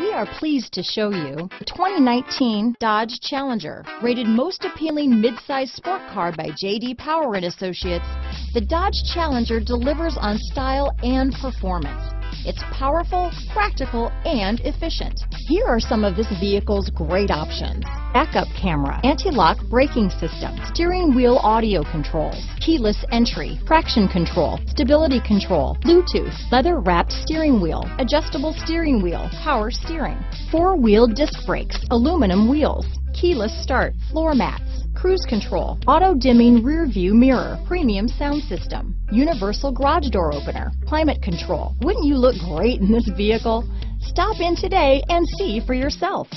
We are pleased to show you the 2019 Dodge Challenger. Rated most appealing midsize sport car by J.D. Power and Associates, the Dodge Challenger delivers on style and performance. It's powerful, practical, and efficient. Here are some of this vehicle's great options: backup camera, anti-lock braking system, steering wheel audio controls, keyless entry, traction control, stability control, Bluetooth, leather-wrapped steering wheel, adjustable steering wheel, power steering, four-wheel disc brakes, aluminum wheels, keyless start, floor mats, cruise control, auto-dimming rear-view mirror, premium sound system, universal garage door opener, climate control. Wouldn't you look great in this vehicle? Stop in today and see for yourself.